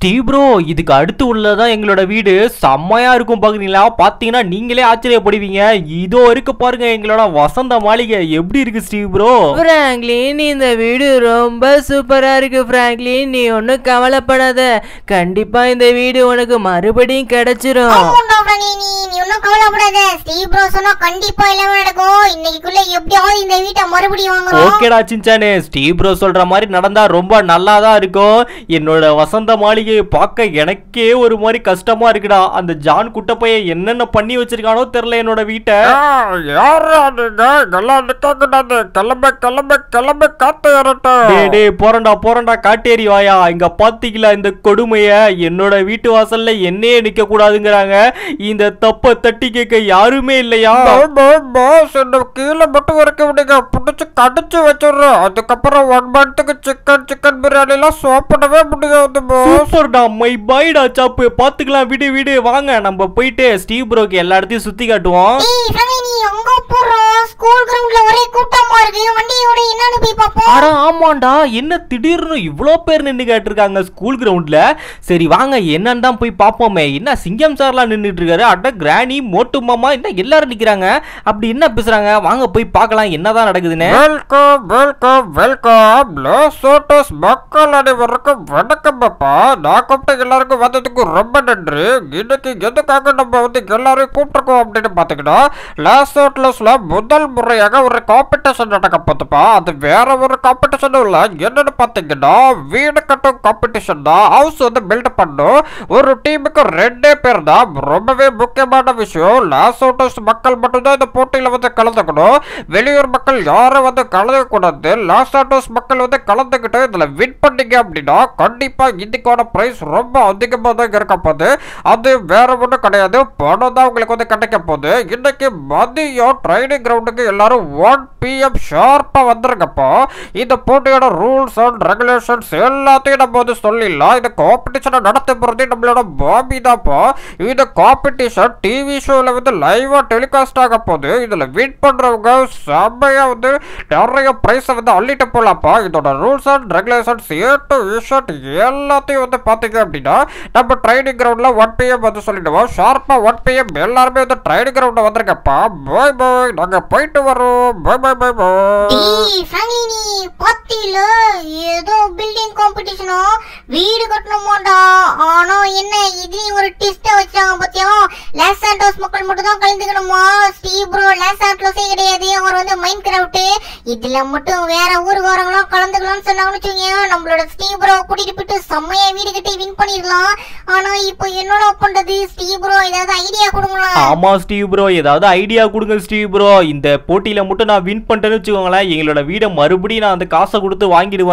Steve bro, இதுக்கு அடுத்து உள்ளதான் எங்களோட வீடு. செம்மையா இருக்கும் பாக்குறீங்களா? பாத்தீங்கன்னா நீங்களே ஆச்சரியப்படுவீங்க. இதோ இருக்கு பாருங்க எங்களோட வசந்த மாளிகை. எப்படி இருக்கு ஸ்டீவ் ப்ரோ? பிராங்க்லின், இந்த வீடு ரொம்ப சூப்பரா இருக்கு பிராங்க்லின். நீ ஒன்னும் கவலைப்படாத, கண்டிப்பா இந்த வீடு உனக்கு மறுபடியும் கிடைச்சிரும். நடந்தா ரொம்ப நல்லாதான் இருக்கும். என்னோட வசந்த மாளிகையை பார்க்க எனக்கே ஒரு மாதிரி கஷ்டமா இருக்குடா. அந்த ஜான் குட்டப்பைய என்னென்ன பண்ணி வச்சிருக்கானோ தெரியல என்னோட வீட்டை. காட்டேரி வாயா, இங்க பாத்தீங்களா இந்த கொடுமைய? என்னோட வீட்டு வாசல்ல என்னையே நிக்க கூடாதுங்கிறாங்க. இந்த தப்ப தட்டி கேட்க யாருமே இல்லையா? கீழே மட்டும் வரைக்க விடுங்க, பிடிச்சு கடிச்சு வச்சிடுறோம். அதுக்கப்புறம் 1 மந்த்துக்கு சிக்கன் பிரியாணி எல்லாம் சாப்பிடவே முடியாது. சூப்பர்டா, மை பாய்டா சாப்பு. பாத்துக்கலாம் விடு விடு. வாங்க நம்ம போயிட்டு ஸ்டீவ் ப்ரோக்கு எல்லா இடத்தையும் சுத்தி காட்டுவோம். என்ன திடீர்னு இவ்ளோ பேர் நின்னு கேட்டிருக்காங்க ஸ்கூல் கிரவுண்ட்ல? சரி வாங்க என்னன்னு தான் போய் பாப்போமே. என்ன சிங்கம் சார்லாம் நின்னுட்டு இருக்காரு? அட கிராணி, மோட்டு மாமா, என்ன எல்லாரும் நிக்கிறாங்க? அப்படி என்ன பேசுறாங்க? வாங்க போய் பார்க்கலாம் என்னதான் நடக்குதுன்னு. வெல்கம் வெல்கம் வெல்கம் லோசோட்டஸ், மக்கள் அனைவருக்கும் வணக்கம். பாப்பா, நான் கூப்பிட்டு எல்லாருக்கும் வந்ததுக்கு ரொம்ப நன்றி. இன்னைக்கு எதுக்காக நம்ம வந்து எல்லாரும் கூப்பிட்டுருக்கோம் அப்படின்னு பாத்துக்கிட்டோம், லோசோட்டஸ்ல முதல் முறையாக ஒரு காம்படிஷன் நடக்க பார்த்துப்பா. அது வேற ஒரு காம்படிஷன் இல்ல, என்னன்னு பாத்தீங்கன்னா வீடு கட்டும் காம்படிஷன் தான். ஹவுஸ் வந்து பில்ட் பண்ணும். ஒரு டீமுக்கு 2 பேர் தான். ரொம்பவே முக்கியமான விஷயம், லாசோட்டஸ் மக்கள் மட்டும்தான் இந்த போட்டியில வந்து கலந்துக்கணும். வெளியூர் மக்கள் யாரும் வந்து கலந்துக்க கூடாது. லாசோட்டஸ் மக்கள் வந்து கலந்துக்கிட்டு இதுல வின் பண்ணீங்க அப்படின்னா கண்டிப்பா இதுக்கான பிரைஸ் ரொம்ப அதிகமாக தான் இருக்க போகுது. அது வேற ஒன்றும் கிடையாது, பணம் தான் உங்களுக்கு வந்து கிடைக்க போகுது. இன்னைக்கு மதியம் ட்ரைனிங் கிரவுண்டுக்கு எல்லாரும் 1 PM ஷார்ப்பா வந்துருங்கப்பா. இந்த போட்டியோட ரூல்ஸ் அண்ட் ரெகுலேஷன்ஸ் எல்லாத்தையும் நம்ம வந்து சொல்லிடலாம். இந்த காம்படிஷனை நடத்த போறது நம்மளோட பாபி தான்ப்பா. இந்த காம்படிஷன் டிவி ஷோவில் வந்து லைவாக டெலிகாஸ்ட் ஆக போகுது. இதில் வின் பண்ணுறவங்க செம்மையாக வந்து நிறைய ப்ரைஸை வந்து அள்ளிட்டு போகலாம்ப்பா. இதோட rules and regulations A to Z எல்லாத்தையும் வந்து பார்த்தீங்க அப்படின்னா நம்ம ட்ரைனிங் கிரவுண்டில் 1 PM வந்து சொல்லிடுவோம். ஷார்ப்பாக 1 PM எல்லாருமே வந்து ட்ரைனிங் கிரவுண்டில் வந்துருங்கப்பா. பாய் பாய், நாங்கள் போயிட்டு வரோம். பாய் பாய் பாய் பாய். ஏதோ பில்டிங் காம்படிஷனோ வீடு கட்டணுமாண்டா? ஆனா என்ன இதுலயும் ஒரு டிஸ்ட வச்சாங்க பத்தியா? லாஸ் சாண்டோஸ் மக்கள் மட்டும் தான் கலந்துக்கணுமா? ஸ்டீவ் ப்ரோ லாஸ் சாண்டோஸே கிடையாது, அவர் வந்து மைண்ட் கிராஃப்ட். இதுல மட்டும் வேற ஊருக்காரங்களும் கலந்துக்கலாம்னு சொன்னாங்கன்னு வச்சுக்கோங்க, நம்மளோட ஸ்டீவ் ப்ரோ கூட்டிட்டு போயிட்டு செம்மையா வீடு கட்டி வின் பண்ணிடலாம். ஆனா இப்போ என்னோட பண்றது ஸ்டீவ் ப்ரோ, ஏதாவது ஐடியா கொடுங்களா? ஆமா ஸ்டீவ் ப்ரோ, ஏதாவது ஐடியா கொடுங்க ஸ்டீவ் ப்ரோ. இந்த போட்டியில மட்டும் நான் வின் பண்ணிட்டேன்னு வச்சுக்கோங்களேன், எங்களோட வீடை மறுபடியும் நான் அந்த காசை கொடுத்து வாங்கிடுவேன்.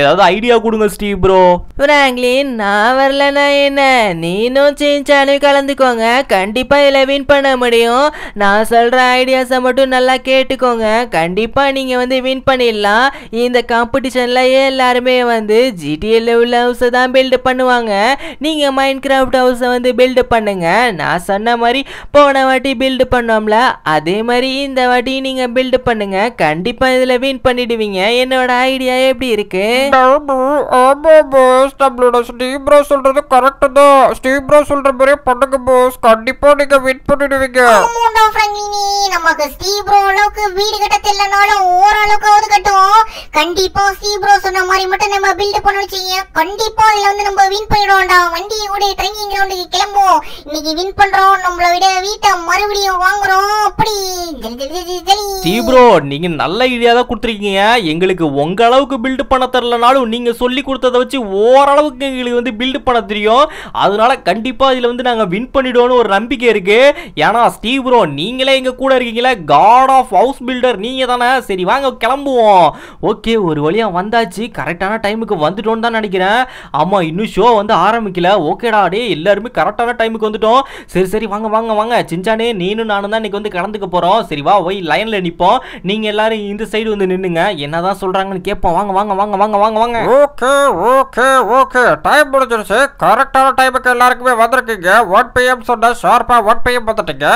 ஏதாவது ஐடியா கொடுங்க ஸ்டீவ் ப்ரோ. பிராங்க்லின், நான் வரலனா என்ன, நீனும் சின்சானு கலந்துக்கோங்க, கண்டிப்பா இதுல வின் பண்ண முடியும். நான் சொல்ற ஐடியாஸை மட்டும் நல்லா கேட்டுக்கோங்க, கண்டிப்பா நீங்க வந்து வின் பண்ணிடலாம். இந்த காம்படிஷன்ல எல்லாருமே வந்து ஜிடிஏல உள்ள ஹவுஸை தான் பில்டு பண்ணுவாங்க. நீங்க மைண்ட் கிராஃப்ட் ஹவுஸை வந்து பில்டு பண்ணுங்க. நான் சொன்ன மாதிரி போன வாட்டி பில்டு பண்ணோம்ல, அதே மாதிரி இந்த வாட்டி நீங்க பில்டு பண்ணுங்க, கண்டிப்பா இதுல வின் பண்ணிடுவீங்க. என்னோட ஐடியா எப்படி இருக்கு? ஆமா பாஸ், நம்மளோட ஸ்டீவ் ப்ரோ சொல்றது கரெக்ட் தான். ஸ்டீவ் ப்ரோ சொல்ற மாதிரி பண்ணுங்க பாஸ், கண்டிப்பா நீங்க வின் பண்ணிடுவீங்க. ஆமாடா பிராங்க்லின், நமக்கு ஸ்டீவ் ப்ரோ அளவுக்கு வீடு கட்ட தெரியலனால ஓரளவுக்கு கட்டுவோம். கண்டிப்பா ஸ்டீவ் ப்ரோ சொன்ன மாதிரி மட்டும் நம்ம பில்ட் பண்ணுவீங்க, கண்டிப்பா இதுல வந்து நம்ம வின் பண்ணிடுவோம்டா. வண்டியை கூட ட்ரைனிங் கிரவுண்டுக்கு கிளம்புவோம். இன்னைக்கு வின் பண்றோம், நம்மள விட வீட்டை மறுபடியும் வாங்குறோம். அப்படி ஸ்டீவ் ப்ரோ, நீங்க நல்ல ஐடியா தான் கொடுத்துருக்கீங்க. எங்களுக்கு உங்க அளவுக்கு பில்ட் பண்ண தரலனாலும் நீங்க சொல்லி கொடுத்ததை வச்சு ஓரளவுக்கு எங்களுக்கு வந்து பில்ட் பண்ண தெரியும். அதனால கண்டிப்பா இதுல வந்து நாங்க வின் பண்ணிடுவோம்னு ஒரு நம்பிக்கை இருக்கு. ஏன்னா ஸ்டீவ் ப்ரோ நீங்களே எங்க கூட இருக்கீங்களா, காட் ஆஃப் ஹவுஸ் பில்டர் நீங்க தானே. சரி வாங்க கிளம்புவோம். ஓகே, ஒரு வழியா வந்தாச்சு, கரெக்டான டைமுக்கு வந்துட்டோம்னு தான் நினைக்கிறேன். ஆமா, இன்னும் ஷோ வந்து ஆரம்பிக்கல. ஓகேடா, டே எல்லாருமே கரெக்டான டைமுக்கு வந்துட்டோம். சரி சரி வாங்க வாங்க வாங்க. சின்சானே நீனும் நானும் தான் இன்னைக்கு வந்து கலந்துக்க போறோம். சரி வா, போய் லைன்ல நிப்போம். நீங்க எல்லாரும் இந்த சைடு வந்து நின்னுங்க, என்னதான் சொல்றாங்கன்னு கேட்போம். வாங்க வாங்க வாங்க வாங்க வாங்க வாங்க. ஓகே ஓகே ஓகே, டைம் முடிஞ்சிருச்சு. கரெக்டான டைமுக்கு எல்லாருக்குமே வந்திருக்கீங்க. 1 PM சொன்ன ஷார்ப்பா 1 PM வந்துட்டீங்க.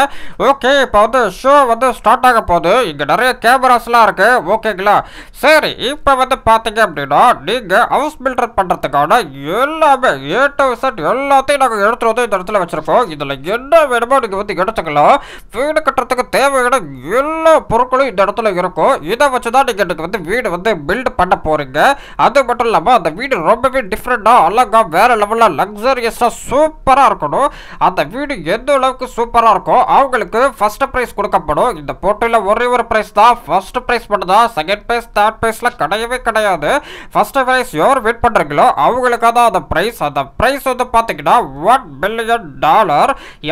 ஓகே, இப்போ வந்து ஷோ வந்து ஸ்டார்ட் ஆக போகுது. இங்க நிறைய கேமராஸ்லாம் இருக்கு, ஓகேங்களா? சரி, இப்போ வந்து பார்த்தீங்க அப்படின்னா நீங்க ஹவுஸ் பில்டர் பண்றதுக்கான எல்லாமே ஏட்ட விசாட் எல்லாத்தையும் நாங்கள் எடுத்துகிட்டு வந்து இந்த இடத்துல வச்சுருக்கோம். இதில் என்ன வேணுமோ நீங்கள் வந்து எடுத்துக்கலாம். வீடு கட்டுறதுக்கு தேவையான எல்லா பொருட்களும் இந்த இடத்துல இருக்கும். இதை வச்சு தான் நீங்கள் எனக்கு வந்து வீடு வந்து பில்டு பண்ண போகிறீங்க. அது மட்டும் இல்லாமல் அந்த வீடு ரொம்பவே டிஃப்ரெண்ட்டாக அழகாக வேறு லெவலில் லக்ஸரியஸாக சூப்பராக இருக்கணும். அந்த வீடு எந்த அளவுக்கு சூப்பராக இருக்கும் அவங்களுக்கு ஃபஸ்ட்டு ப்ரைஸ் கொடுக்கப்படும். இந்த போட்டியில் ஒரே ஒரு ப்ரைஸ் தான், ஃபஸ்ட்டு ப்ரைஸ் மட்டும் தான். செகண்ட் ப்ரைஸ் தேர்ட் ப்ரைஸ்லாம் கிடையவே கிடையாது. ஃபஸ்ட்டு ப்ரைஸ் யார் வின் பண்ணுறீங்களோ அவங்களுக்காக தான் அந்த ப்ரைஸ். அந்த ப்ரைஸ் வந்து பார்த்தீங்கன்னா $1 மில்லியன்.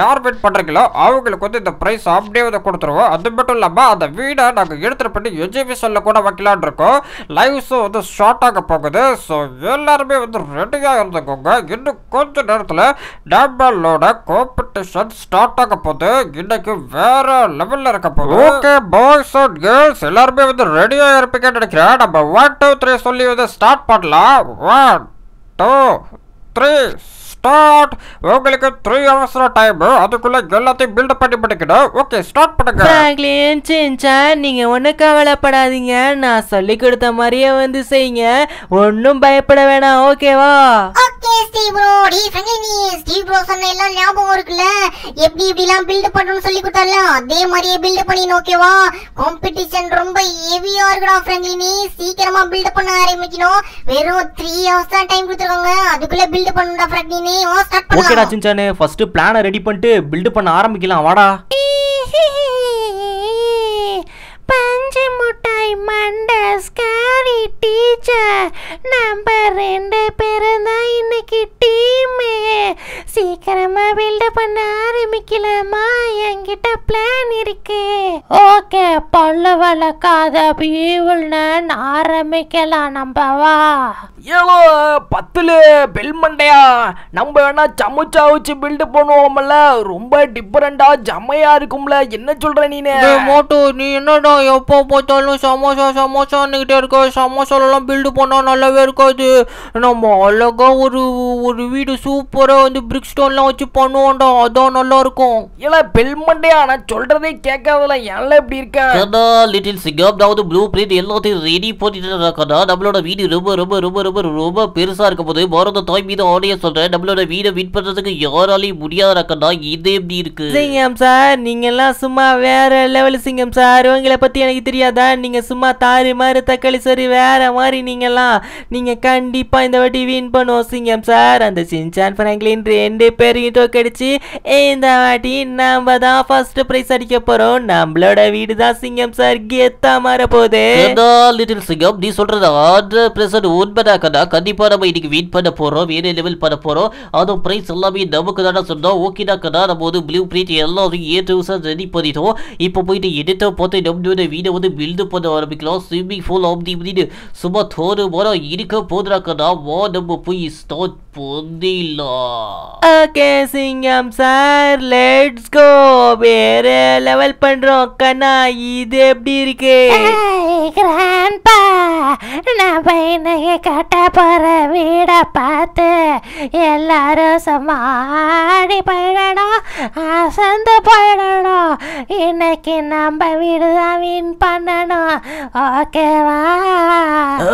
யார் வின் பண்ணுறீங்களோ அவங்களுக்கு வந்து இந்த ப்ரைஸ் அப்படியே வந்து கொடுத்துருவோம். அது மட்டும் இல்லாமல் அந்த வீடை நாங்கள் எடுத்துகிட்டு பண்ணி எஜிபிஷனில் கூட வைக்கலான் இருக்கோம். லைவ்ஸும் வந்து ஷார்ட்டாக போகுது. ஸோ எல்லாருமே வந்து ரெடியாக இருந்துக்கோங்க. இன்னும் கொஞ்சம் நேரத்தில் டேம்பாலோட காம்படிஷன் ஸ்டார்ட் ஆக போகுது. இன்னைக்கு வேற லெவலில் இருக்க போகுது. ஓகே பாய்ஸ் அண்ட் கேர்ள்ஸ் எல்லாருமே வந்து ரெடியாக இருப்பீங்கன்னு நினைக்கிறேன். நம்ம 1 2 3 சொல்லி வந்து ஸ்டார்ட் பண்ணலாம். 1 2 3 ஸ்டார்ட். உங்களுக்கு 3 hours டைம். அதுக்குள்ள எல்லாத்தையும் பில்ட் பண்ணி பண்ணிக்கணும். ஓகே ஸ்டார்ட் பண்ணுங்க. ஃப்ராங்க்லின் சின்சான் நீங்க ஒன்றும் கவலைப்படாதீங்க. நான் சொல்லி கொடுத்த மாதிரியே வந்து செய்யுங்க. ஒன்றும் பயப்பட வேணாம். ஓகேவா? Okay Steve bro. டி ஃப்ராங்க்லின் நீ ஸ்டீவ் ப்ரோ சொன்ன எல்லாம் ஞாபகம் இருக்குல? எப்படி இப்படிலாம் பில்ட் பண்ணனும் சொல்லி கொடுத்தால அதே மாதிரியே பில்ட் பண்ணின. ஓகேவா? காம்படிஷன் ரொம்ப ஹெவியா இருக்குடா ஃப்ராங்க்லின். நீ சீக்கிரமா பில்ட் பண்ண ஆரம்பிக்கணும். வெறும் 3 hours தான் டைம் கொடுத்துருக்காங்க. அதுக்குள்ள பில்ட் பண்ணுடா ஃப்ராங்க்லின். ஓகேடா சின்சானே, ஃபர்ஸ்ட் பிளானை ரெடி பண்ணிட்டு பில்ட் பண்ண ஆரம்பிக்கலாம் வாடா. பஞ்சு முட்டாய் மண்ட ஸ்காரி டீச்சர் நம்ம 2 பேரும் தான் இன்னைக்கு டீமே. சீக்கிரமா பில்ட் பண்ண ஆரம்பிக்கலாமா? என்கிட்ட பிளான் இருக்கு. ஓகே பல்லு வளர்க்காத நான் ஆரம்பிக்கலாம். நம்ம வா ஏழோ 10ல பெல் மண்டையா நம்ம வேணா சமுச்சா வச்சு பில்டு பண்ணுவோம்ல. ரொம்ப டிஃபரெண்டா ஜமையா இருக்கும்ல. என்ன சொல்ற நீனே மோட்டு? நீ என்னடா எப்போ பார்த்தாலும் சமோசா சமோசான்னுகிட்டே இருக்கோ. சமோசாலெல்லாம் பில்டு பண்ணால் நல்லாவே இருக்காது. நம்ம அழகா ஒரு வீடு சூப்பராக வந்து பிரிக் ஸ்டோன்லாம் வச்சு பண்ணுவோம்டா. அதான் நல்லா இருக்கும். ஏன்னா பெல் மண்டையா நான் சொல்றதே கேட்காதல. எல்லாம் எப்படி இருக்கா லிட்டில் சிகப் தாவது ப்ளூ பிரிண்ட் எல்லாத்தையும் ரெடி போட்டுட்டு இருக்கா. நம்மளோட வீடு ரொம்ப ரொம்ப ரொம்ப ரொம்ப பெருசா இருக்க போது. பாரத தாய் மீது ஆணைய சொல்றேன். நம்மளோட வீடை வின் பண்றதுக்கு யாராலையும் முடியாதுடா. இது எப்படி இருக்கு சிங்கம் சார்? நீங்க எல்லாம் சும்மா வேற லெவல் சிங்கம் சார். உங்களை பத்தி எனக்கு தெரியாதா? நீங்க சும்மா தாறு மாறு தக்காளி சரி வேற மாதிரி. நீங்க கண்டிப்பா இந்த வாட்டி வின் பண்ணுவோம் சிங்கம் சார். அந்த சின்சான் பிராங்க்லின் 2 பேரையும் தோக்கடிச்சு இந்த வாட்டி நம்ம தான் ஃபர்ஸ்ட் பிரைஸ் அடிக்க போறோம். நம்மளோட வீடு தான் சிங்கம் சார் கெத்தா மாற போகுது. லிட்டில் சிங்கம் நீ சொல்றது 100% உண்மைதான். கண்டிப்பா நம்ம இன்னைக்கு வின் பண்ண போறோம். வேற லெவல் பண்ண போறோம். அதுவும் பிரைஸ் எல்லாமே நமக்கு தானே சொன்னோம். ஓகேடா கண்ணா நம்ம வந்து ப்ளூ பிரிண்ட் எல்லாத்தையும் A to Z ரெடி பண்ணிட்டோம். இப்போ போயிட்டு எடுத்த பார்த்து நம்மளோட வீடை வந்து பில்டு பண்ண ஆரம்பிக்கலாம். ஸ்விம்மிங் பூல் அப்படி இப்படின்னு சும்மா தோறு போல இருக்க போதுடா கண்ணா. வா நம்ம போய் ஸ்டார்ட் பண்ணிடலாம். Okay Singam sir let's go. வேற லெவல் பண்றோம் கண்ணா. இது எப்படி இருக்கு கிராண்ட்பா? நான் பையனை கட்ட போற வீடை பார்த்து எல்லாரும் சமாடி போயிடணும், அசந்து போயிடணும். இன்னைக்கு நம்ம வீடு தான் வின் பண்ணணும். ஓகேவா?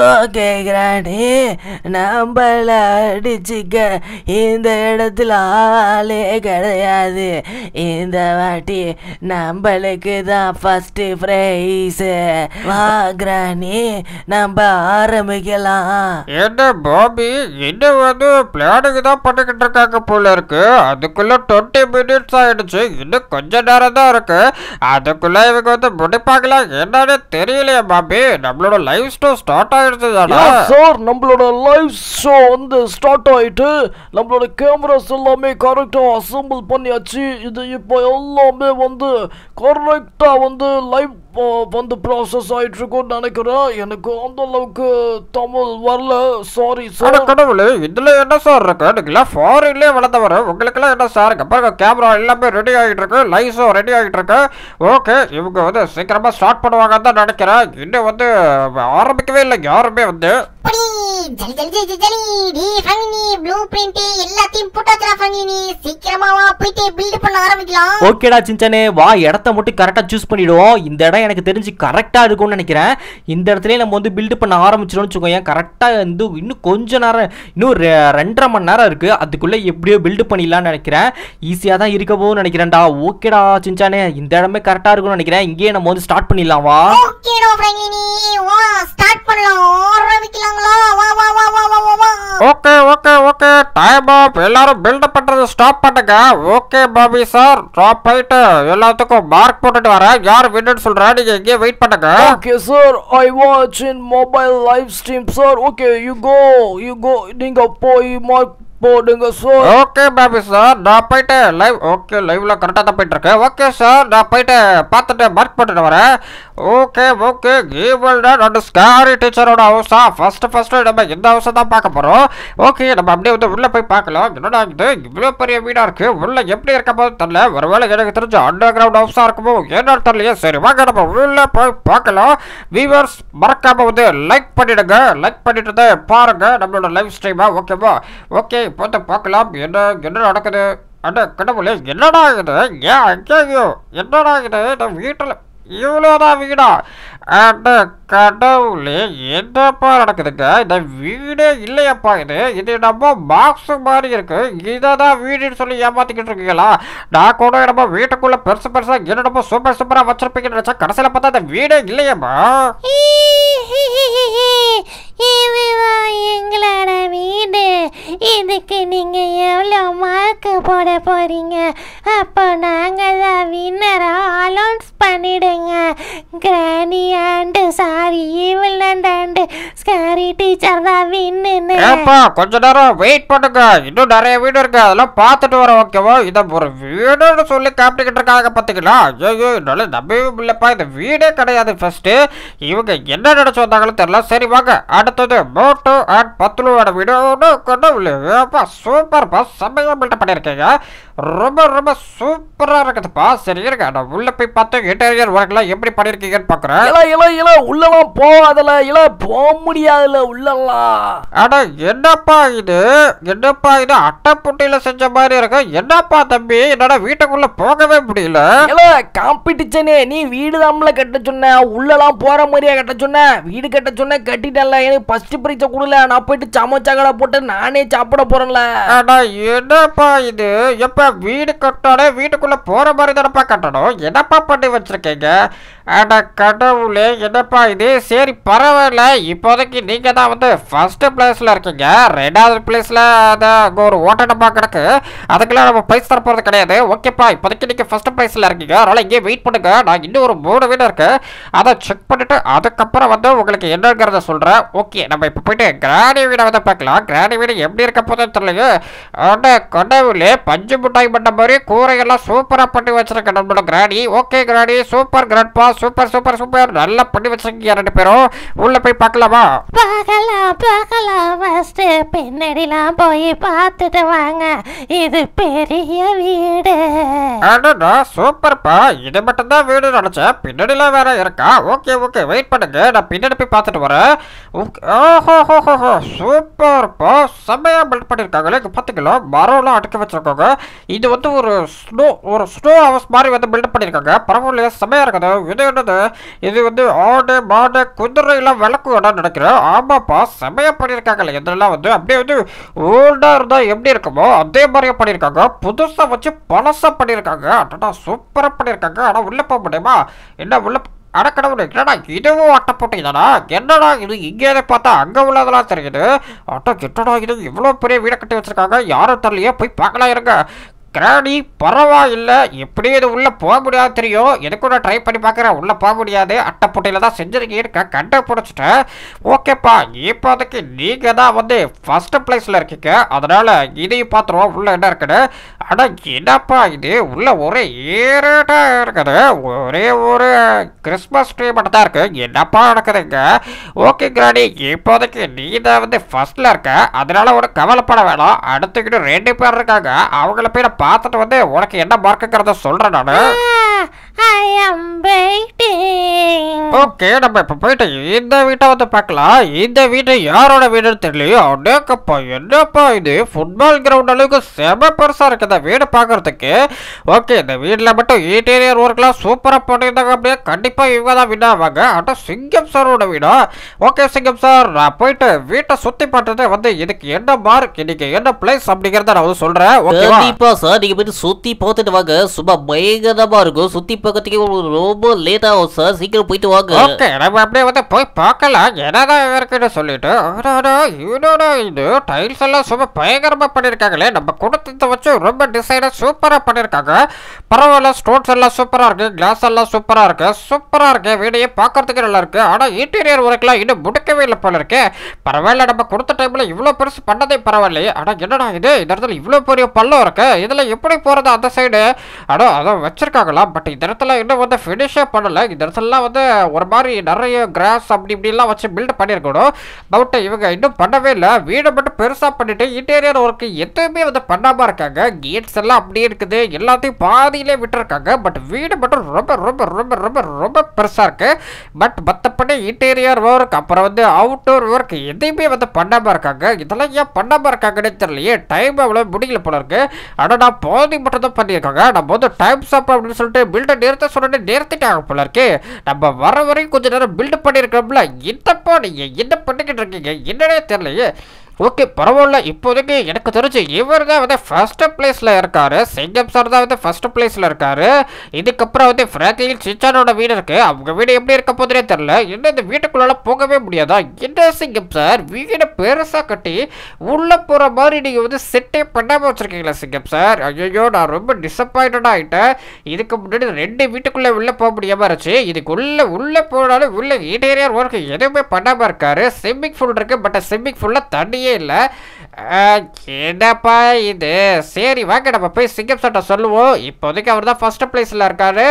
ஓகே கிராணி நம்மள அடிச்சுக்க இந்த இடத்துல ஆளே கிடையாது. இந்த வாட்டி நம்மளுக்கு தான் ஃபர்ஸ்ட் ப்ரைஸு. வா கிராணி நம்ம ஆரம்பிக்கலாம். என்ன பாபி என்ன வந்து பிளானுக்கு தான் பண்ணிக்கிட்டு இருக்காங்க போல இருக்கு. அதுக்குள்ள 20 minutes ஆயிடுச்சு. இன்னும் கொஞ்ச நேரம் தான் இருக்கு. அதுக்குள்ள இவங்க வந்து முடிப்பாங்களா என்னன்னு தெரியலையே பாபி. நம்மளோட லைவ் ஷோ ஸ்டார்ட் ஆயிடுச்சு தானா சார்? நம்மளோட லைவ் ஷோ வந்து ஸ்டார்ட் ஆயிட்டு நம்மளோட கேமராஸ் எல்லாமே கரெக்டா அசம்பிள் பண்ணியாச்சு. இது இப்போ எல்லாமே வந்து கரெக்டா வந்து லைவ் வந்து ப்ராசஸ் ஆயிட்டு இருக்கும்னு நினைக்கிறேன். எனக்கு அந்த அளவுக்கு தமிழ் வரல, சாரி சார். கடவுளே இதுல என்ன சார் இருக்கு? எனக்குலாம் ஃபாரின்லேயே வளர்த்தவர உங்களுக்குலாம் என்ன சார்? பாருங்க கேமரா எல்லாமே ரெடி ஆகிட்டு இருக்கு. லைஸும் ரெடி ஆகிட்டு இருக்கு. ஓகே இவங்க வந்து சீக்கிரமா ஸ்டார்ட் பண்ணுவாங்கன்னு தான் நினைக்கிறேன். இன்னும் வந்து ஆரம்பிக்கவே இல்லை யாருமே வந்து. ஜலி ஜலி ஜலி ஜலி நீ ஃபிராங்க்லினி ப்ளூ பிரிண்ட் எல்லாத்தையும் போட்டாச்சுடா ஃபிராங்க்லினி. சீக்கிரமா வா போயிட்டு பில்ட் பண்ண ஆரம்பிக்கலாம். ஓகேடா சின்சானே, வா இடத்தை மட்டும் கரெக்டா சூஸ் பண்ணிடுவோம். இந்த இடம் எனக்கு தெரிஞ்சு கரெக்டா இருக்கும்னு நினைக்கிறேன். இந்த இடத்துலயே நம்ம வந்து பில்ட் பண்ண ஆரம்பிச்சிடும்னு வச்சுக்கோங்க. கரெக்டா வந்து இன்னும் கொஞ்ச நேரம், இன்னும் 2.5 மணி நேரம் இருக்கு. அதுக்குள்ள எப்படியோ பில்ட் பண்ணிடலாம்னு நினைக்கிறேன். ஈஸியா தான் இருக்க போகும்னு நினைக்கிறேன்டா. ஓகேடா சின்சானே, இந்த இடமே கரெக்டா இருக்கும்னு நினைக்கிறேன். இங்கேயே நம்ம வந்து ஸ்டார்ட் பண்ணிடலாம். வா ஓகேடா ஃபிராங்க்லினி, வா ஸ்டார்ட் பண்ணலாம். ஆரம்பிக்கலாங்களா? வா வா வா வா வா. Okay okay okay, time up. எல்லாரும் பில்ட் பண்றது ஸ்டாப் பண்ணுங்க. ஓகே பாபி சார், ஸ்டாப் பண்ணிட்டு எல்லாத்துக்கும் மார்க் போட்டுட்டு வரேன். யார் வின்னு சொல்றா நீங்க இங்கே வெயிட் பண்ணுங்க. Okay sir, I watch in mobile live stream sir. Okay you go நீங்க போய் மார்க் போடுங்க சார். ஓகே பாபி சார், நான் போயிட்டு லைவ். ஓகே லைவ்ல கரெக்டாக தான் போயிட்டு இருக்கேன். ஓகே சார், நான் போயிட்டு பார்த்துட்டு மார்க் போட்டுட்டு வரேன். ஓகே ஓகே, கேவல் டாட் ஸ்காரி டீச்சரோட ஹவுஸா? ஃபர்ஸ்ட் நம்ம எந்த ஹவுஸை தான் பார்க்க போகிறோம். ஓகே, நம்ம அப்படியே வந்து உள்ளே போய் பார்க்கலாம். என்னடா இது இவ்வளோ பெரிய வீடாக இருக்குது, உள்ளே எப்படி இருக்க போது தெரில. ஒருவேளை எனக்கு தெரிஞ்ச அண்டர் கிரவுண்ட் ஹவுஸாக இருக்குமோ, ஏன்னா தெரியலையே. சரி வாங்க நம்ம உள்ளே போய் பார்க்கலாம். வியூவர்ஸ் மறக்காமல் வந்து லைக் பண்ணிவிடுங்க. லைக் பண்ணிட்டு பாருங்கள் நம்மளோட லைவ் ஸ்ட்ரீமா. ஓகேவா? ஓகே பார்த்து பார்க்கலாம் என்ன நடக்குது. அட கடவுளே, என்னடா இது? ஏன் அங்கேயோ என்னடா இது? நம்ம வீட்டில் இவ்வளோதான் வீடா? அட கடவுளே, என்னப்பா நடக்குதுங்க? இந்த வீடே இல்லையப்பா. இது நம்ம பாக்ஸு மாதிரி இருக்குது. இதை தான் வீடுன்னு சொல்லி ஏமாற்றிக்கிட்டு இருக்கீங்களா? நான் கூட நம்ம வீட்டுக்குள்ளே பெருசாக என்னடா சூப்பர் சூப்பராக வச்சுருப்பீங்கன்னு நினச்சா கடைசியில் பார்த்தா இந்த வீடே இல்லையம்மா. எங்களோட வீடு இதுக்கு நீங்க எவ்வளோ மார்க்கு போட போறீங்க? அப்போ நாங்கள் தான் வின்னரா அலௌன்ஸ் பண்ணிடுங்க. Granny and sorry evil and sorry teacher தான் வின்னு. ஏப்பா கொஞ்ச நேரம் வெயிட் பண்ணுங்க, இன்னும் நிறைய வீடு இருக்கு, அதெல்லாம் பார்த்துட்டு வரோம். ஓகேவா? இதை ஒரு வீடுன்னு சொல்லி காப்பிட்டுக்கிட்டு இருக்காங்க பார்த்துக்கலாம். ஐயோ என்னால நம்பவே இல்லைப்பா, இந்த வீடே கிடையாது. ஃபர்ஸ்ட் இவங்க என்ன நினைச்சு வந்தாங்களோ தெரியல. சரி வாங்க அடுத்தது மோட்டோ அண்ட் 10 ரூபாவோட வீடு. கடவுளேப்பா சூப்பர்ப்பா, செம்மையாக பில்ட் பண்ணியிருக்கீங்க. ரொம்ப ரொம்ப சூப்பராக இருக்குதுப்பா. சரி இருங்க, நான் உள்ளே போய் பார்த்து இன்டீரியர் ஒர்க்லாம் எப்படி பண்ணியிருக்கீங்கன்னு பார்க்குறேன். இல்லை இல்லை இல்லை உள்ளலாம் போகாதில்ல, இல்லை போக முடியாதுல்ல உள்ளலாம். ஆனால் என்னப்பா இது அட்டைப்புட்டியில் செஞ்ச மாதிரி இருக்கு. என்னப்பா தம்பி, என்னடா வீட்டுக்குள்ளே போகவே முடியல. இல்லை காம்படிஷனே, நீ வீடு தான்ல கட்ட சொன்ன, உள்ளலாம் போகிற மாதிரியா கட்ட சொன்ன, வீடு கட்ட சொன்ன கட்டிட்டல. எனக்கு ஃபர்ஸ்ட் பிரைஸை கொடுல, நான் போயிட்டு சமோசா கடை போட்டு நானே சாப்பிட போறேன்ல. ஆனால் என்னப்பா இது, எப்போ வீடு கட்டணும் வீட்டுக்குள்ளே போகிற மாதிரி தானப்பா கட்டணும். என்னப்பா பண்ணி வச்சுருக்கீங்க? ஆனால் கடவுளே என்னப்பா இது. சரி பரவாயில்ல, இப்போதைக்கு நீங்கள் தான் வந்து ஃபஸ்ட்டு பிளேஸில் இருக்கீங்க. ரெண்டாவது பிளேஸில் அதை அங்கே ஒரு ஓட்டடமாக கிடக்கு, அதுக்கெல்லாம் நம்ம ப்ரைஸ் தர போகிறது கிடையாது. ஓகேப்பா, இப்போதைக்கு நீங்கள் ஃபஸ்ட்டு பிளேஸில் இருக்கீங்க, அதனால் இங்கே வெயிட் பண்ணுங்க. நான் இன்னும் ஒரு 3 வீடு இருக்குது, அதை செக் பண்ணிவிட்டு அதுக்கப்புறம் வந்து உங்களுக்கு என்னங்கிறத சொல்கிறேன். ஓகே, நம்ம இப்போ போயிட்டு கிராணி வீடை வந்து பார்க்கலாம். கிராணி வீடு எப்படி இருக்க போதும் தெரியலையே. ஆனால் கடவுளே, பஞ்சு முட்டாய் பண்ண மாதிரி கூரையெல்லாம் சூப்பராக பண்ணி வச்சுருக்கேன் நம்மளோட granny. Okay granny, super grandpa, super super super, நல்லா பண்ணி வச்சுருக்கீங்க 2 பேரும். உள்ளே போய் பார்க்கலாமா? பார்க்கலாம், ஃபஸ்ட்டு பின்னாடிலாம் போய் பார்த்துட்டு வாங்க. இது பெரிய வீடு. ஆனா சூப்பர்ப்பா, இது மட்டும்தான் வீடு நினச்சேன், பின்னாடிலாம் வேற இருக்கா. ஓகே ஓகே வெயிட் பண்ணுங்க, நான் பின்னாடி போய் பார்த்துட்டு வரேன். ஓஹோ சூப்பர்ப்பா, செம்மையாக பில்ட் பண்ணியிருக்காங்களே. இங்கே பார்த்துக்கல மரம்லாம் அடுக்க வச்சுருக்காங்க. இது வந்து ஒரு ஸ்னோ ஹவுஸ் மாதிரி வந்து பில்ட் பண்ணியிருக்காங்க. பரவாயில்லையே, செம்மையாக இருக்குது. இது என்னது? இது வந்து ஆடு மாடு குதிரையெல்லாம் விளக்கு இடம் நினைக்கிறேன். ஆமாப்பா, செம்மையாக பண்ணியிருக்காங்களே. இதெல்லாம் வந்து அப்படியே வந்து ஓல்டாக இருந்தால் எப்படி இருக்குமோ அதே மாதிரியே பண்ணியிருக்காங்க. புதுசாக வச்சு பழசாக பண்ணியிருக்காங்க. அடடா சூப்பராக பண்ணியிருக்காங்க. ஆனால் உள்ளே போக முடியுமா? என்ன உள்ளே? அடக்கடவுள், என்னடா இதுவும் அட்டை போட்டீங்கடா? என்னடா இது? இங்கே பார்த்தா அங்கே உள்ளதெல்லாம் தெரியுது. அட்டை கிட்டடா இது, இவ்வளோ பெரிய வீடை கட்டி வச்சுருக்காங்க. யாரும் தெரியலையே, போய் பார்க்கலாம் இருங்க. கிராணி பரவாயில்ல, எப்படியும் இது உள்ளே போக முடியாது தெரியும். எதுக்கு நான் ட்ரை பண்ணி பார்க்குறேன், உள்ளே போக முடியாது. அட்டைப்பொட்டையில் தான் செஞ்சுருக்கீங்க, இருக்க கண்டை பிடிச்சிட்டேன். ஓகேப்பா, இப்போதைக்கு நீங்கள் தான் வந்து ஃபஸ்ட்டு ப்ளேஸில் இருக்கீங்க, அதனால் இதையும் பார்த்துருவோம் உள்ளே என்ன இருக்குது. ஆனால் என்னப்பா இது, உள்ளே ஒரே ஏரேட்டாக இருக்குது. ஒரே ஒரு கிறிஸ்மஸ் ட்ரீ மட்டும் தான் இருக்குது. என்னப்பா நடக்குதுங்க? ஓகே கிராணி, இப்போதைக்கு நீ தான் வந்து ஃபஸ்ட்டில் இருக்க, அதனால் ஒரு கவலைப்பட வேணாம். அடுத்துக்கிட்டு 2 பேர் இருக்காங்க, அவங்கள போய் பார்த்துட்டு வந்து உனக்கு என்ன மார்க்குங்கிறத சொல்கிறேன் நான். am waiting. ஓகே, நம்ம இப்போ போயிட்டு இந்த வீட்டை வந்து பார்க்கலாம். இந்த வீட்டை யாரோட வீடுன்னு தெரியலையோ. அடேக்கப்பா, என்னப்பா இது ஃபுட்பால் கிரவுண்ட் அளவுக்கு செம பெருசாக இருக்குது வீடு பார்க்குறதுக்கு. ஓகே, இந்த வீட்டில் மட்டும் இன்டீரியர் ஒர்க்லாம் சூப்பராக பண்ணியிருந்தாங்க. அப்படியே கண்டிப்பாக இவங்க தான் வினாவாங்க. ஆனால் சிங்கம் சாரோட வீடா? ஓகே சிங்கம் சார், நான் போயிட்டு வீட்டை சுற்றி பார்த்துட்டு வந்து இதுக்கு என்ன பார்க், இன்னைக்கு என்ன பிளேஸ் அப்படிங்கிறத நான் வந்து சொல்கிறேன். கண்டிப்பாக சார், நீங்கள் போயிட்டு சுற்றி பார்த்துட்டு வாங்க. சும்மா பயங்கரமாக இருக்கும். சுற்றி பார்க்கறதுக்கு ரொம்ப லேட் ஆகும் சார். சீக்கிரம் போயிட்டு வாங்க. ஓகே, நம்ம அப்படியே வந்து போய் பார்க்கலாம் என்னதான் இருக்குன்னு சொல்லிட்டு. இன்னொரு இது டைல்ஸ் எல்லாம் சும்மா பயங்கரமாக பண்ணியிருக்காங்களே. நம்ம கொடுத்ததை வச்சு ரொம்ப டிசைனாக சூப்பராக பண்ணியிருக்காங்க. பரவாயில்ல, ஸ்டோன்ஸ் எல்லாம் சூப்பராக இருக்குது, கிளாஸ் எல்லாம் சூப்பராக இருக்குது. சூப்பராக இருக்குது, வீடையே பார்க்கறதுக்கு நல்லா இருக்குது. ஆனால் இன்டீரியர் ஒர்க்கெலாம் இன்னும் முடிக்கவே இல்லை போல இருக்கு. பரவாயில்ல, நம்ம கொடுத்த டைமில் இவ்வளோ பெருசு பண்ணதே பரவாயில்லையே. ஆனால் என்னடா இது, இந்த இடத்துல இவ்வளோ பெரிய பள்ளம் இருக்குது, இதில் எப்படி போகிறது அந்த சைடு? ஆனால் அதை வச்சுருக்காங்களா? பட் இந்த இடத்துல இன்னும் வந்து ஃபினிஷே பண்ணலை. இந்த இடத்துலலாம் வந்து ஒரு மாதிரி நிறைய கிராஸ் அப்படி இப்படிலாம் வச்சு பில்ட் பண்ணியிருக்கணும். பட் இவங்க இன்னும் பண்ணவே இல்லை. வீடை மட்டும் பெருசாக பண்ணிட்டு இன்டீரியர் ஒர்க்கு எதுவுமே வந்து பண்ணாமல் இருக்காங்க. கேட்ஸ் எல்லாம் அப்படியே இருக்குது, எல்லாத்தையும் பாதியிலே விட்டுருக்காங்க. பட் வீடு மட்டும் ரொம்ப ரொம்ப ரொம்ப ரொம்ப ரொம்ப பெருசாக இருக்குது. பட் மற்றபடி இன்டீரியர் ஒர்க் அப்புறம் வந்து அவுட்டோர் ஒர்க் எதையுமே வந்து பண்ணாமல் இருக்காங்க. இதெல்லாம் ஏன் பண்ணாமல் இருக்காங்கன்னு தெரியலையே. டைம் அவ்வளோ முடியல போல இருக்கு. ஆனால் நான் பாதி மட்டும் தான் பண்ணியிருக்காங்க. நம்ம வந்து டைம் ஸ்டாப் அப்படின்னு சொல்லிட்டு பில்டை நிறுத்த சொல்லிட்டு நிறுத்திட்டாங்க போல இருக்கு. நம்ம வர வரைக்கும் கொஞ்சம் நேரம் பில்ட் பண்ணியிருக்கோம்ல. என்னப்பா நீங்கள் என்ன பண்ணிக்கிட்டு இருக்கீங்க என்னன்னே தெரியலையே. ஓகே பரவாயில்ல, இப்போதைக்கு எனக்கு தெரிஞ்சு இவர் தான் வந்து ஃபஸ்ட்டு பிளேஸில் இருக்கார். சிங்கம் சார் தான் வந்து ஃபஸ்ட்டு பிளேஸில் இருக்கார். இதுக்கப்புறம் வந்து ஃப்ராங்க்லின் சின்சானோட வீடு இருக்குது. அவங்க வீடு எப்படி இருக்க போதுனே தெரில. இன்னும் இந்த வீட்டுக்குள்ளெல்லாம் போகவே முடியாதா என்ன சிங்கம் சார்? வீடை பெருசாக கட்டி உள்ளே போகிற மாதிரி நீங்கள் வந்து செட்டே பண்ணாமல் வச்சுருக்கீங்களா சிங்கம் சார்? ஐயோ, நான் ரொம்ப டிசப்பாயின்டாக ஆகிட்டேன். இதுக்கு முன்னாடி ரெண்டு வீட்டுக்குள்ளே உள்ளே போக முடியாமல் இருந்துச்சு. இதுக்குள்ளே உள்ளே போனாலும் உள்ளே இன்டீரியர் ஒர்க் எதுவுமே பண்ணாமல் இருக்கார். ஸ்விம்மிங் பூல் இருக்குது, பட் ஸ்விம்மிங் பூலில் தண்ணியே இல்லை. என்னப்பா இது? சரி வாங்க, நம்ம போய் சிங்கம் சார்ட்ட சொல்லுவோம். இப்போதைக்கு அவர் தான் ஃபர்ஸ்ட் பிளேஸில் இருக்காரு.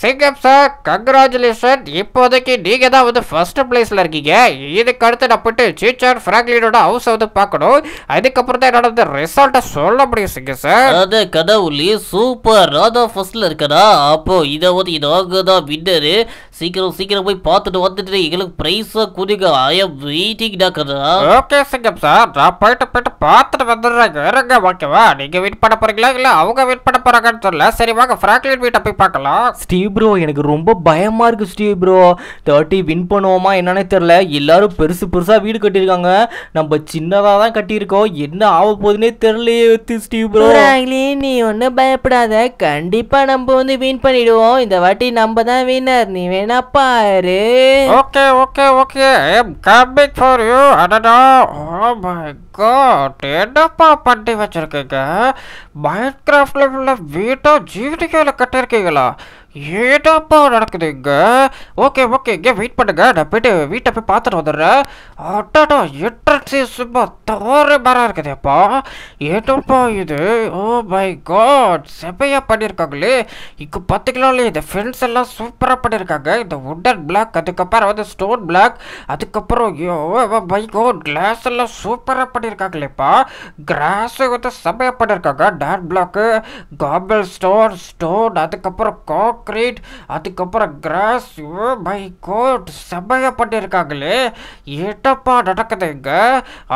சிங்கம் சார், கங்க்ராச்சுலேஷன், இப்போதைக்கு நீங்கள் தான் வந்து ஃபர்ஸ்ட் பிளேஸில் இருக்கீங்க. இதுக்கு அடுத்து நான் போய்ட்டு சின்சான் ஃப்ராங்க்லினோட ஹவுஸை வந்து பார்க்கணும். அதுக்கப்புறம் தான் என்னோட ரிசல்ட்டை சொல்ல முடியும் சிங்கம் சார். அது கடவுளி சூப்பர், ராதா ஃபர்ஸ்ட்டில் இருக்கடா. அப்போது இதை வந்து இதாக தான் வின்னரு. சீக்கிரம் சீக்கிரம் போய் பார்த்துட்டு வந்துட்டு எங்களுக்கு ப்ரைஸாக கொடுங்க. ஐ ஆம் வெயிட்டிங் டாக்கடா. ஓகே சிங்கம் சார், நான் போயிட்டு போயிட்டு பார்த்துட்டு வந்துடுறாங்க. வேறங்க ஓகேவா? நீங்கள் வெயிட் பண்ண போகிறீங்களா இல்லை அவங்க வெயிட் பண்ண போகிறாங்கன்னு தெரியல. சரி வாங்க, ஃப்ராங்க்லின் வீட்டை போய் பார்க்கலாம். ஸ்டீவ் ப்ரோ, எனக்கு ரொம்ப பயமாக இருக்குது ஸ்டீவ் ப்ரோ. 30 வின் பண்ணுவோமா என்னன்னே தெரில. எல்லாரும் பெருசு பெருசாக வீடு கட்டியிருக்காங்க, நம்ம சின்னதாக தான் கட்டியிருக்கோம். என்ன ஆக போகுதுன்னே தெரியலையே ஸ்டீவ் ப்ரோ. நீ ஒன்றும் பயப்படாத, கண்டிப்பாக நம்ம வந்து வின் பண்ணிடுவோம். இந்த வாட்டி நம்ம தான் வின்னர், நீ வேணா பாரு. Okay okay okay, I am coming for you. அடடா, என்னப்பா பண்ணி வச்சிருக்கீங்க? மைண்ட் கிராஃப்ட்ல உள்ள வீட்டை ஜிடிகேல கட்டிருக்கீங்களா? ஏடாப்பா நடக்குதுங்க? ஓகே ஓகே, இங்கே வெயிட் பண்ணுங்க, நான் போய்ட்டு வீட்டை போய் பார்த்துட்டு வந்துடுறேன். அட்டாடா, என்ட்ரன்ஸே சும்மா தோற மரம் இருக்குதுப்பா. ஏடாப்பா இது? ஓ மை காட், செமையாக பண்ணியிருக்காங்களே. இப்போ பார்த்துக்கலாம்ல, இந்த ஃபென்ஸ் எல்லாம் சூப்பராக பண்ணியிருக்காங்க. இந்த உட்டன் பிளாக், அதுக்கப்புறம் வந்து ஸ்டோன் பிளாக், அதுக்கப்புறம் ஓ மை காட் கிளாஸ் எல்லாம் சூப்பராக பண்ணியிருக்காங்களேப்பா. கிராஸை வந்து செமையாக பண்ணியிருக்காங்க. டார்க் பிளாக்கு, காபிள் ஸ்டோன், அதுக்கப்புறம் காக், அதுக்கப்புறம் கிராஸ். ஓ மை காட், செமையா பண்ணியிருக்காங்களே. ஏட்டப்பா நடக்குதுங்க?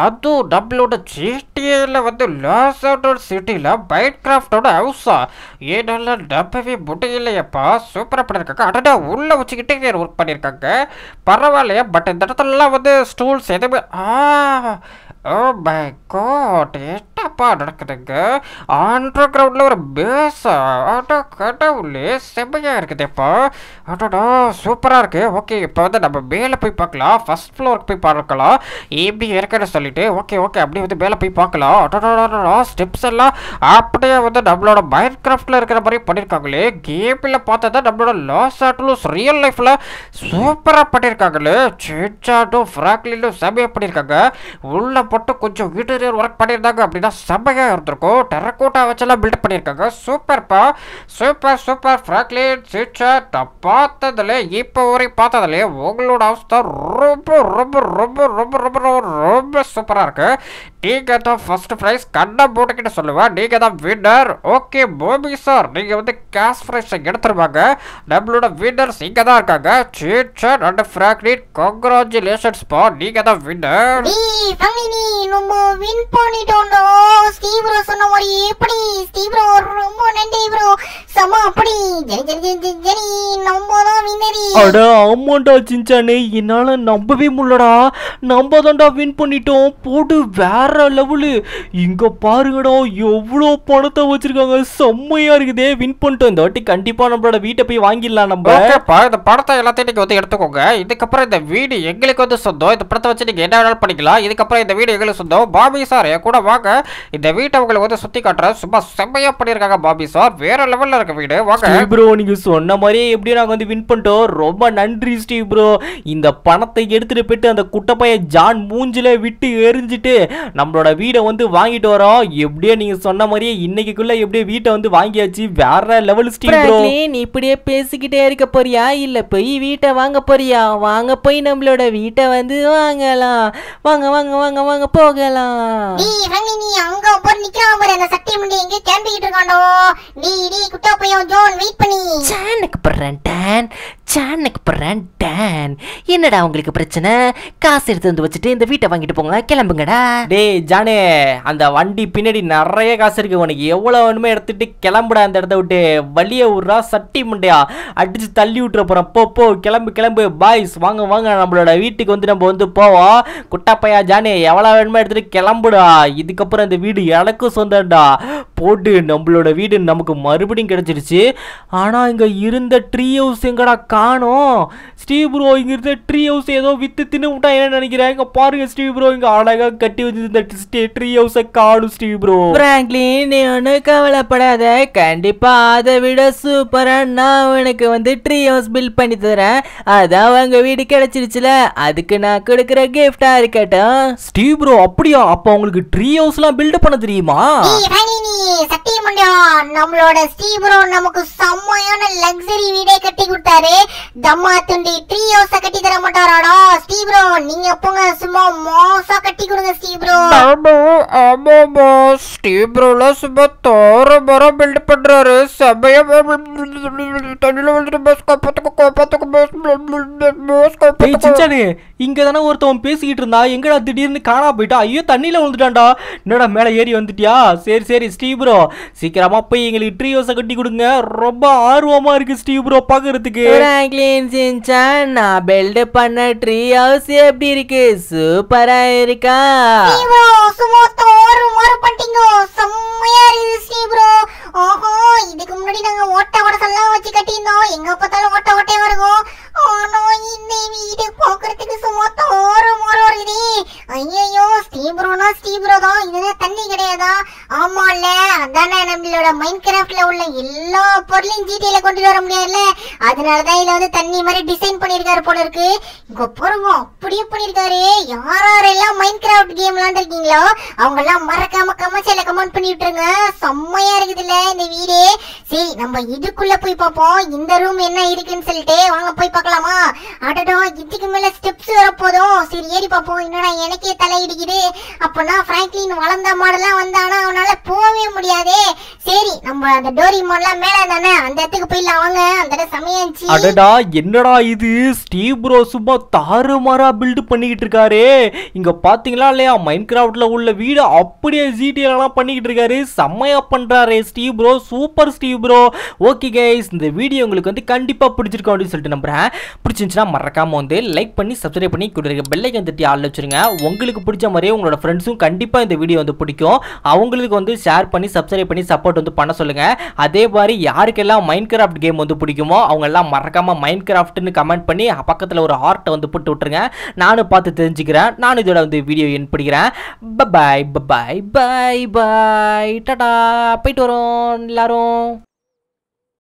அதுவும் நம்மளோட ஜிடிஏல வந்து லாஸ் ஆண்டோஸ் சிட்டியில் மைண்ட் கிராஃப்டோட ஹவுஸா? ஏன்னால நம்பவே முடியலையப்பா, சூப்பராக பண்ணியிருக்காங்க. அடடா, உள்ளே வச்சுக்கிட்டே ஒர்க் பண்ணியிருக்காங்க. பரவாயில்லையா? பட் இந்த இடத்துலலாம் வந்து ஸ்டூல்ஸ் எதுவுமே. ஓ மை காட், என்னப்பா நடக்குதுங்க? அண்டர் கிரவுண்டில் ஒரு பேஸா? ஆட்டோ கடவுளே, செம்மையாக இருக்குதுப்பா. ஆட்டோடா சூப்பராக இருக்குது. ஓகே, இப்போ வந்து நம்ம மேலே போய் பார்க்கலாம். ஃபஸ்ட் ஃப்ளோருக்கு போய் பார்க்கலாம் எப்படி இருக்குன்னு சொல்லிட்டு. ஓகே ஓகே, அப்படியே வந்து மேலே போய் பார்க்கலாம். ஆட்டோடா, ஸ்டெப்ஸ் எல்லாம் அப்படியே வந்து நம்மளோட மைண்ட் கிராஃப்டில் இருக்கிற மாதிரி பண்ணியிருக்காங்களே. கேமில் பார்த்தா தான் நம்மளோட லாஸ் ஆட்டோஸ் ரியல் லைஃப்பில் சூப்பராக பண்ணியிருக்காங்களே. சின்சானும் ஃப்ராங்க்லினும் செம்மையாக பண்ணியிருக்காங்க. உள்ளே போட்டு கொஞ்சம் இன்டீரியர் ஒர்க் பண்ணியிருந்தாங்க அப்படின்னா செம்மையாக இருந்திருக்கும். டெரக்கோட்டா வச்செல்லாம் பில்ட் பண்ணியிருக்காங்க. சூப்பர்ப்பா, சூப்பர் சூப்பர். ஃப்ராங்க்லின் சின்சான், நான் பார்த்ததுல இப்போ வரைக்கும் பார்த்ததுல உங்களோட ஹவுஸ் தான் ரொம்ப ரொம்ப ரொம்ப ரொம்ப ரொம்ப ரொம்ப சூப்பராக இருக்குது. நீங்க தான் ஃபர்ஸ்ட் ப்ரைஸ், கண்ணை போட்டுக்கிட்டு சொல்லுவேன், நீங்க தான் வின்னர். ஓகே மோபி சார், நீங்க வந்து கேஷ் ப்ரைஸை எடுத்துருவாங்க. நம்மளோட வின்னர்ஸ் இங்க தான் இருக்காங்க, சின்சான் அண்ட் ஃபிராங்க்லின். கங்க்ராச்சுலேஷன்ஸ் பா, நீங்க தான் வின்னர். நம்ம வின் பண்ணிட்டோம். ஸ்டீவ் ப்ரோ சொன்ன மாதிரி எப்படி ஸ்டீவ் ப்ரோ, ரொம்ப நன்றி ப்ரோ. சமா அப்படி ஜெனி ஜெனி ஜெனி ஜெனி நம்ம தான் வின்னரி. அட ஆமாண்டா சின்சானே, என்னால நம்பவே முடியலடா. நம்ம தான்டா வின் பண்ணிட்டோம் போடு, வேற லெவலு. இங்க பாருங்கடா எவ்வளோ பணத்தை வச்சிருக்காங்க, செம்மையா இருக்குதே. வின் பண்ணிட்டோம், இந்த வாட்டி கண்டிப்பா நம்மளோட வீட்டை போய் வாங்கிடலாம். நம்ம இந்த படத்தை எல்லாத்தையும் நீங்க வந்து எடுத்துக்கோங்க. இதுக்கப்புறம் இந்த வீடு எங்களுக்கு வந்து சொந்தம். இந்த படத்தை வச்சு நீங்க என்ன வேணாலும் பண்ணிக்கலாம். இதுக்கப்புறம் இந்த வீடு எங்களுக்கு சொந்தம். பாபி சார் என் கூட வாங்க, இந்த வீட்டை உங்களுக்கு வந்து சுத்தி காட்டுறேன். சும்மா செம்மையா பண்ணிருக்காங்க பாபி சார், வேற லெவல்ல இருக்க வீடு. வாங்க ப்ரோ, நீங்க சொன்ன மாதிரி எப்படியும் நாங்க வந்து வின் பண்ணிட்டோம். ரொம்ப நன்றி ஸ்டீவ் ப்ரோ. இந்த பணத்தை எடுத்துட்டு போயிட்டு அந்த குட்டப்பைய ஜான் மூஞ்சில விட்டு எரிஞ்சிட்டு நம்மளோட வீடை வந்து வாங்கிட்டு வரோம். எப்படியோ நீங்க சொன்ன மாதிரியே இன்னைக்குள்ள எப்படியோ வீட்டை வந்து வாங்கியாச்சு. வேற லெவல் ஸ்டீவ் ப்ரோ. நீ இப்படியே பேசிக்கிட்டே இருக்க போறியா, இல்ல போய் வீட்டை வாங்க போறியா? வாங்க போய் நம்மளோட வீட்டை வந்து வாங்கலாம். வாங்க வாங்க வாங்க வாங்க போகலாம். நீ அங்க போய் நிக்கறான் பாரு, அந்த சட்டி முண்டி எங்க கேம்பிக்கிட்டு இருக்கானோ. நீ குட்டா போய் ஜான் வெயிட் பண்ணி. சானக்கு பரண்டான் சானக்கு பரண்டான், என்னடா உங்களுக்கு பிரச்சனை? காசு எடுத்து வந்து வச்சிட்டு இந்த வீட்டை வாங்கிட்டு போங்க, கிளம்புங்கடா. டேய் ஜானே, அந்த வண்டி பின்னாடி நிறைய காசு இருக்கு, உனக்கு எவ்வளவு வேணுமே எடுத்துட்டு கிளம்புடா. அந்த இடத்த விட்டு வலிய ஊர்றா சட்டி முண்டையா, அடிச்சு தள்ளி விட்டுற போறோம். போ போ, கிளம்பு கிளம்பு. பாய்ஸ் வாங்க வாங்க, நம்மளோட வீட்டுக்கு வந்து நம்ம வந்து போவோம். குட்டாப்பையா ஜானே, எவ்வளவு வேணுமே எடுத்துட்டு கிளம்புடா. இதுக்கப்புறம் இந்த வீடு எனக்கு சொந்தம்டா போட்டு. நம்மளோட வீடு நமக்கு மறுபடியும் கிடைச்சிருச்சு. ஆனால் இங்கே இருந்த ட்ரீ ஹவுஸ் எங்கடா காணோம். ஸ்டீவ் ப்ரோ, இங்கே இருந்த ட்ரீ ஹவுஸ் ஏதோ விற்று தின்னுட்டா என்ன நினைக்கிறேன். இங்கே பாருங்க ஸ்டீவ் ப்ரோ, இங்கே அழகாக கட்டி வச்சிருந்த ட்ரீ ஹவுஸை காணும். ஸ்டீவ் ப்ரோ ஃப்ராங்க்லின், ஒன்று கவலைப்படாத, கண்டிப்பாக அதை விட சூப்பராக நான் உனக்கு வந்து ட்ரீ ஹவுஸ் பில்ட் பண்ணி தரேன். அதான் அவங்க வீடு கிடைச்சிருச்சுல, அதுக்கு நான் கொடுக்குற கிஃப்டாக இருக்கட்டும். ஸ்டீவ் ப்ரோ அப்படியா? அப்போ உங்களுக்கு ட்ரீ ஹவுஸ்லாம் பில்ட் பண்ண தெரியுமா? நம்மளோட ஸ்டீவ் ப்ரோ நமக்கு செம்மையான லக்ஸரி வீடே கட்டி கொடுத்தாரு. தம்மா துண்டி ட்ரீ ஹவுஸ கட்டி தர மாட்டாராடா ஸ்டீவ் ப்ரோ. நீங்க போங்க, சும்மா மாசா கட்டி கொடுங்க ஸ்டீவ் ப்ரோ. ஆமாமா ஸ்டீவ் ப்ரோல சும்மா தோற மர பில்ட் பண்றாரு. சமயம் தண்ணில வந்துட்டு பஸ் காப்பாத்துக்கு பஸ் காப்பாத்துக்கு. இங்க தானே ஒருத்தவன் பேசிக்கிட்டு இருந்தா, எங்கடா திடீர்னு காணா போயிட்டா. ஐயோ தண்ணியில விழுந்துட்டான்டா. என்னடா மேல ஏறி வந்துட்டியா? சரி சரி ஸ்டீவ் ப்ரோ, சீக்கிரமா போய் எங்களுக்கு ட்ரீ ஹவுஸை கட்டி கொடுங்க. ரொம்ப ஆர்வமா இருக்கு ஸ்டீவ் ப்ரோ பாக்குறதுக்கு. ஃப்ராங்க்லின் சின்சான், நான் பில்ட் பண்ண ட்ரீ ஹவுஸ் எப்படி இருக்கு? சூப்பரா இருக்கா? ஸ்டீவ் ப்ரோ சும்மா தோறு மாறு பண்ணிட்டீங்க, செம்மையா இருக்கு ஸ்டீவ் ப்ரோ. ஓஹோ, இதுக்கு முன்னாடி நாங்க ஓட்ட ஓடலாம் வச்சு கட்டியிருந்தோம், எங்க பார்த்தாலும் ஓட்ட ஓட்டே வருவோம். ஆனா இந்த வீடு பாக்குறதுக்கு சும்மா தோறு மாறு வருது. ஐயோ ஸ்டீவ் ப்ரோனா ஸ்டீவ் ப்ரோ தான், இதுதான் தண்ணி கிடையாதா? ஆமால, அதானே நம்மளோட மைன்கிராஃப்ட்ல உள்ள எல்லா பொருளையும் ஜிடிஏல கொண்டு வர முடியாதுல, அதனாலதான் இதுல வந்து தண்ணி மாதிரி டிசைன் பண்ணிருக்காரு போல இருக்கு. இங்க பாருங்க, அப்படியே பண்ணிருக்காரு. யாரெல்லாம் மைன்கிராஃப்ட் கேம் விளையாண்டுருக்கீங்களோ அவங்க எல்லாம் மறக்காம கமெண்ட்ஸ்ல கமெண்ட் பண்ணி விட்டுருங்க. செம்மையா இருக்குதுல்ல இந்த வீடு. சரி, நம்ம இதுக்குள்ள போய் பார்ப்போம் இந்த ரூம் என்ன இருக்குன்னு சொல்லிட்டு. வாங்க போய் பார்க்கலாமா? அடடோ, இதுக்கு மேல ஸ்டெப்ஸ் வரப்போதும். சரி ஏறி பார்ப்போம். என்னடா எனக்கே தலையிடுக்குது. அப்பனா ஃப்ராங்க்லின் வளர்ந்த மாடலா வந்தானா அவனால போகவே முடியாது. சரி, நம்ம அந்த டோரி மாடலாம் மேல தானே, அந்த இடத்துக்கு போயிடலாம். வாங்க, அந்த இடம் சமையாச்சு. அடடா, என்னடா இது ஸ்டீவ் ப்ரோ சும்மா தாறுமாறா பில்ட் பண்ணிக்கிட்டு இருக்காரு. இங்க பாத்தீங்களா இல்லையா, மைன்கிராஃப்ட்ல உள்ள வீடு அப்படியே ஜிடிஏலாம் பண்ணிக்கிட்டு இருக்காரு. செம்மையா பண்றாரு Steve bro, super Steve bro. Okay guys, இந்த வீடியோ உங்களுக்கு வந்து கண்டிப்பா பிடிச்சிருக்கும் அப்படின்னு சொல்லிட்டு நம்புறேன். பிடிச்சிருந்துச்சுன்னா மறக்காம வந்து லைக் பண்ணி சப்ஸ்கிரைப் பண்ணி கொடுங்க, பெல் ஐகான் தட்டி ஆல் வச்சிருங்க. உங்களுக்கு பிடிச்ச மாதிரியே உங்களோட ஃப்ரெண்ட்ஸும் கண்டிப்பா இந்த வீடியோ வந்து பிடிக்கும், அவங்களுக்கு வந்து ஷேர் பண்ணி சப்ஸ்கிரைப் பண்ணி சப்போர்ட் வந்து பண்ண சொல்லுங்க. அதே மாதிரி யாருக்கெல்லாம் மைன்கிராஃப்ட் கேம் வந்து பிடிக்குமோ அவங்க எல்லாம் மறக்காம மைன்கிராஃப்ட்னு கமெண்ட் பண்ணி பக்கத்துல ஒரு ஹார்ட்டை வந்து போட்டு விட்டுருங்க. நானும் பார்த்து தெரிஞ்சுக்கிறேன். நானும் இதோட வந்து வீடியோ எண்ட் பண்ணிக்கிறேன். Bye bye bye bye bye Tata, போயிட்டு வரோம் எல்லாரும்.